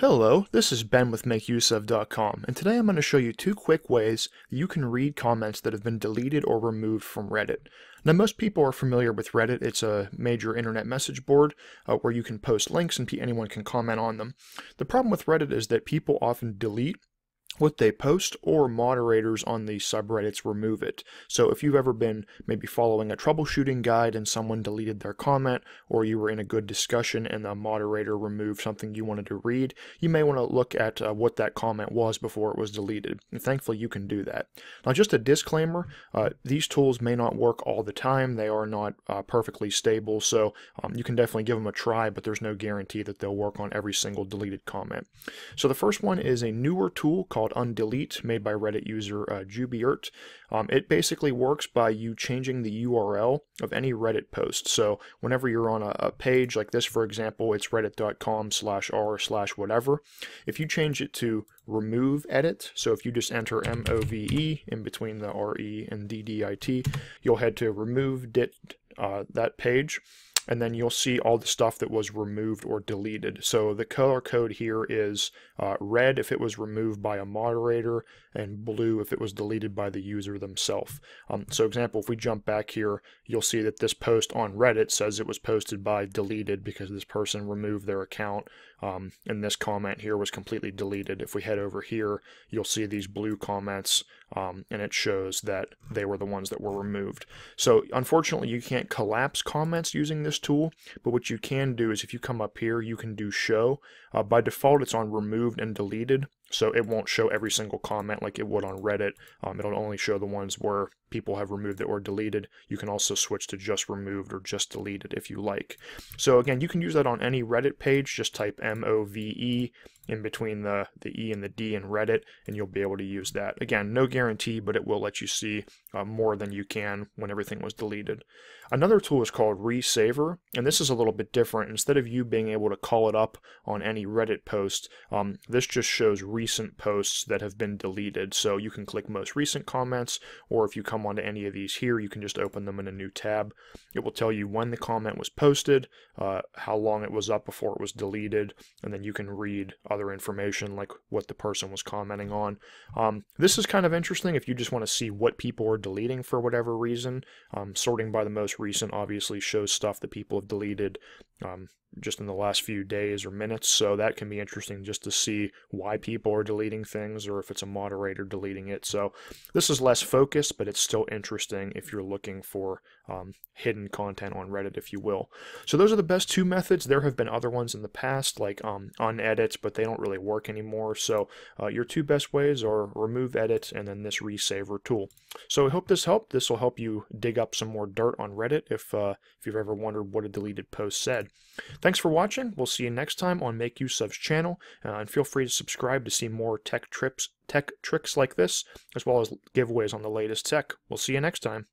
Hello, this is Ben with makeuseof.com, and today I'm going to show you two quick ways that you can read comments that have been deleted or removed from Reddit. Now, most people are familiar with Reddit. It's a major internet message board where you can post links and anyone can comment on them. The problem with Reddit is that people often delete what they post, or moderators on the subreddits remove it. So if you've ever been maybe following a troubleshooting guide and someone deleted their comment, or you were in a good discussion and the moderator removed something you wanted to read, you may want to look at what that comment was before it was deleted. And thankfully you can do that. Now, just a disclaimer, these tools may not work all the time. They are not perfectly stable, so you can definitely give them a try, but there's no guarantee that they'll work on every single deleted comment. So the first one is a newer tool called Unedit, made by Reddit user jubiert. It basically works by you changing the URL of any Reddit post. So whenever you're on a page like this, for example, it's reddit.com/r/whatever. If you change it to Removeddit, so if you just enter M-O-V-E in between the R-E and D-D-I-T, you'll head to Removeddit, that page, and then you'll see all the stuff that was removed or deleted. So the color code here is red if it was removed by a moderator, and blue if it was deleted by the user themselves. So example, if we jump back here, you'll see that this post on Reddit says it was posted by deleted because this person removed their account, and this comment here was completely deleted. If we head over here, you'll see these blue comments, and it shows that they were the ones that were removed. So unfortunately, you can't collapse comments using this tool, but what you can do is if you come up here, you can do show. By default, it's on removed and deleted, so it won't show every single comment like it would on Reddit. It'll only show the ones where people have removed it or deleted. You can also switch to just removed or just deleted if you like. So again, you can use that on any Reddit page. Just type M-O-V-E in between the E and the D in Reddit, and you'll be able to use that. Again, no guarantee, but it will let you see more than you can when everything was deleted. Another tool is called Resavr, and this is a little bit different. Instead of you being able to call it up on any Reddit post, this just shows recent posts that have been deleted. So you can click most recent comments, or if you come onto any of these here, you can just open them in a new tab. It will tell you when the comment was posted, how long it was up before it was deleted, and then you can read other information like what the person was commenting on. This is kind of interesting if you just want to see what people are deleting for whatever reason. Sorting by the most recent obviously shows stuff that people have deleted just in the last few days or minutes, so that can be interesting just to see why people are deleting things, or if it's a moderator deleting it. So this is less focused, but it's still interesting if you're looking for hidden content on Reddit, if you will. So those are the best two methods. There have been other ones in the past, like unedit, but they don't really work anymore. So your two best ways are Removeddit and then this Resavr tool. So I hope this helped. This will help you dig up some more dirt on Reddit if you've ever wondered what a deleted post said. Thanks for watching. We'll see you next time on Make Use Of's channel, and feel free to subscribe to see more tech tricks like this, as well as giveaways on the latest tech. We'll see you next time.